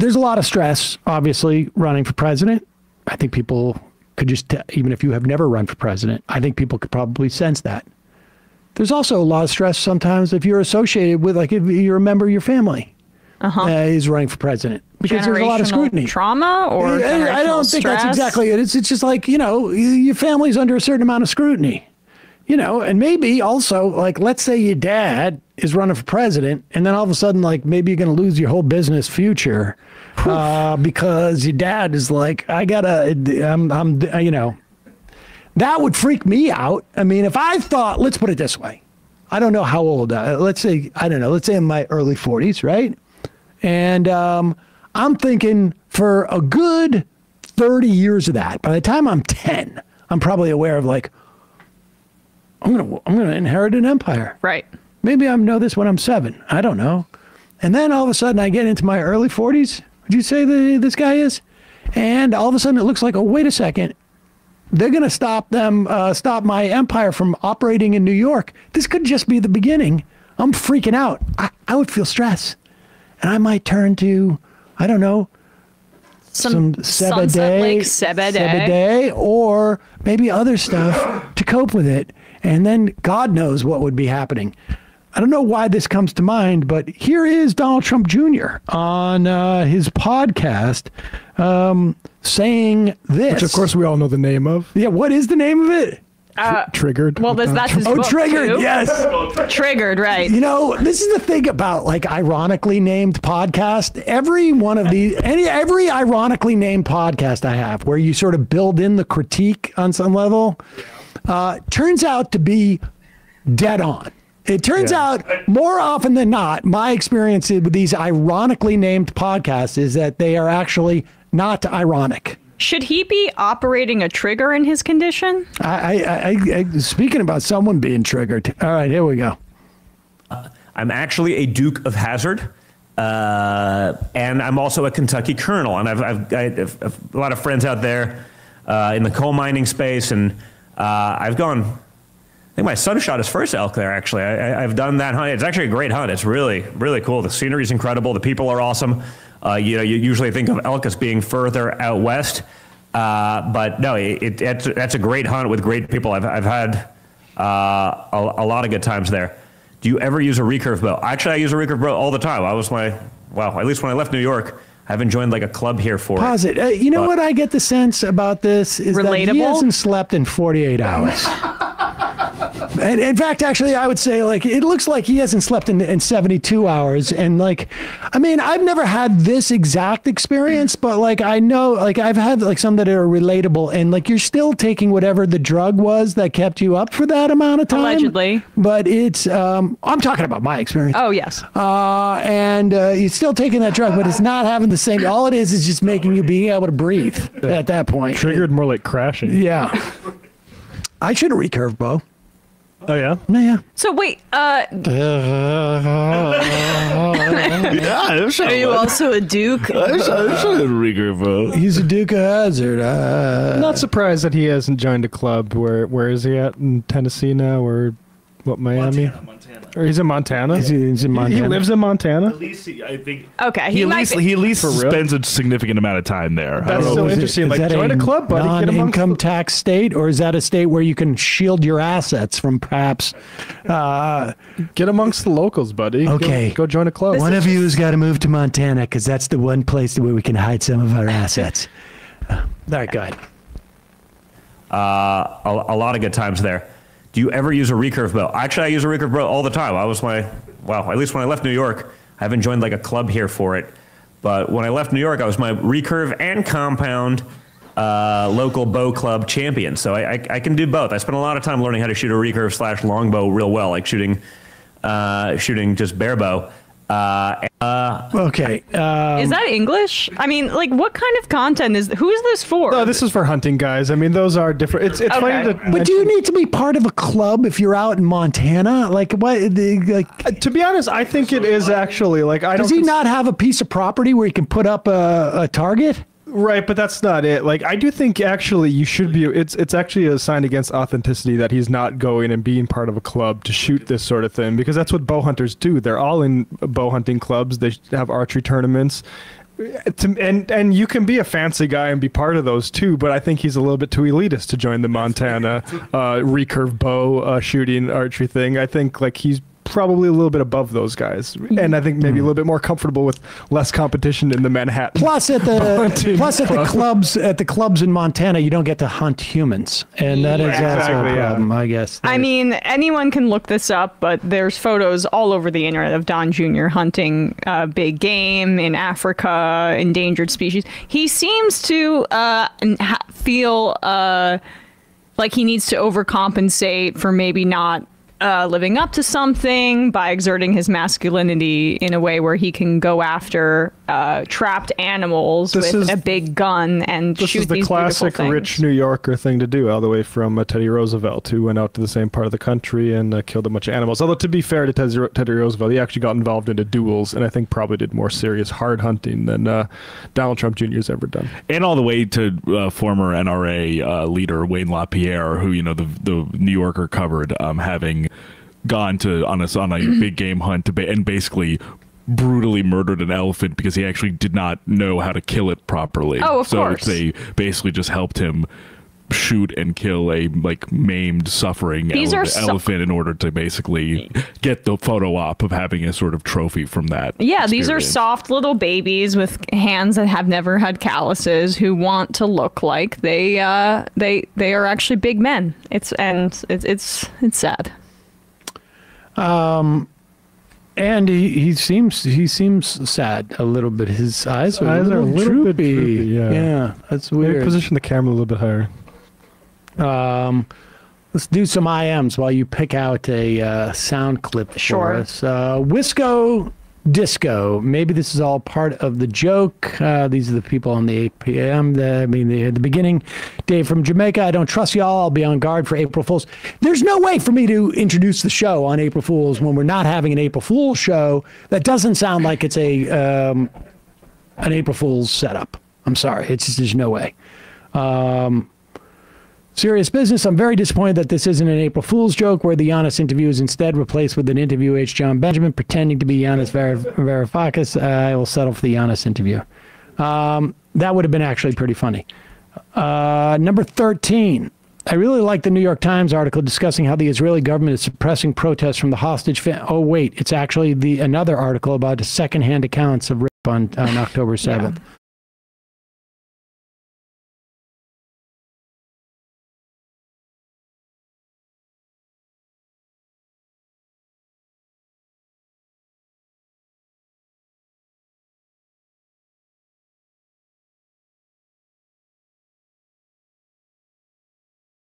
There's a lot of stress, obviously, running for president. I think people could just, even if you have never run for president, I think people could probably sense that. There's also a lot of stress sometimes if you're associated with, like, if you're a member of your family is running for president. Because there's a lot of scrutiny. Trauma or I don't think stress. That's exactly it. It's just like, you know, your family's under a certain amount of scrutiny. You know, and maybe also, like, let's say your dad is running for president, and then all of a sudden, like, maybe you're going to lose your whole business future because your dad is like, you know, that would freak me out. I mean, if I thought, let's put it this way. I don't know how old, let's say, I don't know, let's say in my early 40s, right? And I'm thinking for a good 30 years of that, by the time I'm 10, I'm probably aware of, like, I'm gonna inherit an empire. Right. Maybe I know this when I'm 7. I don't know. And then all of a sudden I get into my early 40s. Would you say that this guy is? And all of a sudden it looks like, oh, wait a second. They're gonna stop them, stop my empire from operating in New York. This could just be the beginning. I'm freaking out. I would feel stress, and I might turn to, I don't know, some Sebede, or maybe other stuff to cope with it. And then God knows what would be happening. I don't know why this comes to mind, but here is Donald Trump Jr. on his podcast saying this. Which, of course, we all know the name of. Yeah, what is the name of it? Triggered. Well, that's his book, Triggered, too. Yes. Triggered, right. You know, this is the thing about, like, ironically named podcast. Every one of these, every ironically named podcast I have, where you sort of build in the critique on some level, turns out to be dead on. It turns out more often than not, my experience with these ironically named podcasts is that they are actually not ironic. Should he be operating a trigger in his condition? Speaking about someone being triggered. All right, here we go. I'm actually a Duke of Hazzard. And I'm also a Kentucky colonel. And I've a lot of friends out there in the coal mining space, and I've gone, I think my son shot his first elk there, actually. I've done that hunt. It's actually a great hunt. It's really, really cool. The scenery is incredible. The people are awesome. You know, you usually think of elk as being further out west. But no, that's a great hunt with great people. I've had a lot of good times there. Do you ever use a recurve bow? Actually, I use a recurve bow all the time. At least when I left New York, I haven't joined, like, a club here for it. You know what I get the sense about this is that he hasn't slept in 48 hours. And in fact, actually, I would say, like, it looks like he hasn't slept in 72 hours. And, like, I mean, I've never had this exact experience, but, like, I know, like, I've had, like, some that are relatable, and, like, you're still taking whatever the drug was that kept you up for that amount of time. Allegedly. But it's, I'm talking about my experience. Oh, yes. You're still taking that drug, but it's not having the same. All it is just making you being able to breathe at that point. Triggered more like crashing. Yeah. I should have recurved bow. Oh, yeah? Yeah. So, wait. Are you also a Duke? I should have recurved bow. He's a Duke of Hazzard. I'm not surprised that he hasn't joined a club. Where is he at? In Tennessee now? Or what, Miami? Montana. Or he's in Montana? Yeah. He's in Montana. He lives in Montana? At least I think. Okay. He at least spends a significant amount of time there. That's so interesting. Like, join a club, buddy. Non-income tax state, or is that a state where you can shield your assets from perhaps... get amongst the locals, buddy. Okay. Go join a club. One of you has got to move to Montana, because that's the one place where we can hide some of our assets. All right, go ahead. A lot of good times there. Do you ever use a recurve bow? Actually, I use a recurve bow all the time. At least when I left New York, I haven't joined, like, a club here for it. But when I left New York, I was my recurve and compound local bow club champion. So I can do both. I spent a lot of time learning how to shoot a recurve / longbow real well, like shooting just bare bow. Okay. Is that English? I mean, like, what kind of content is? Who is this for? No, this is for hunting guys. I mean, those are different. It's funny to mention. But do you need to be part of a club if you're out in Montana? Like, what? To be honest, I think it is actually, like, I don't. Does he not have a piece of property where he can put up a target? Right, but that's not it. Like, I do think, actually, you should be. It's actually a sign against authenticity that he's not going and being part of a club to shoot this sort of thing, because that's what bow hunters do. They're all in bow hunting clubs. They have archery tournaments. And you can be a fancy guy and be part of those too, but I think he's a little bit too elitist to join the Montana recurve bow shooting archery thing. I think like he's probably a little bit above those guys, and I think maybe a little bit more comfortable with less competition in the Manhattan. Plus, at the clubs in Montana, you don't get to hunt humans, and that is also a problem, I guess. I mean, anyone can look this up, but there's photos all over the internet of Don Jr. hunting big game in Africa, endangered species. He seems to feel like he needs to overcompensate for maybe not living up to something by exerting his masculinity in a way where he can go after trapped animals with a big gun and shoot these beautiful things. This is the classic rich New Yorker thing to do, all the way from Teddy Roosevelt, who went out to the same part of the country and killed a bunch of animals. Although, to be fair to Teddy Roosevelt, he actually got involved into duels and I think probably did more serious hard hunting than Donald Trump Jr. has ever done. And all the way to former NRA leader Wayne LaPierre, who, you know, the New Yorker covered, having gone to on a big game hunt and basically brutally murdered an elephant because he actually did not know how to kill it properly. Oh, of course. So they basically just helped him shoot and kill a like maimed, suffering elephant in order to basically get the photo op of having a sort of trophy from that. Yeah, experience. These are soft little babies with hands that have never had calluses who want to look like they are actually big men. It's sad. And he seems sad a little bit. His eyes are a little bit droopy. Yeah, that's weird. Maybe position the camera a little bit higher. Let's do some IMs while you pick out a sound clip for us. Wisco Disco. Maybe this is all part of the joke. These are the people on the 8 p.m. The beginning. Dave from Jamaica. I don't trust y'all. I'll be on guard for April Fools. There's no way for me to introduce the show on April Fools when we're not having an April Fool's show. That doesn't sound like it's a an April Fool's setup. I'm sorry. It's just, there's no way. Serious business. I'm very disappointed that this isn't an April Fool's joke where the Yanis interview is instead replaced with an interview H. John Benjamin pretending to be Yanis Varoufakis. I will settle for the Yanis interview. That would have been actually pretty funny. Number 13. I really like the New York Times article discussing how the Israeli government is suppressing protests from the hostage family. Oh, wait. It's actually another article about secondhand accounts of rape on October 7th.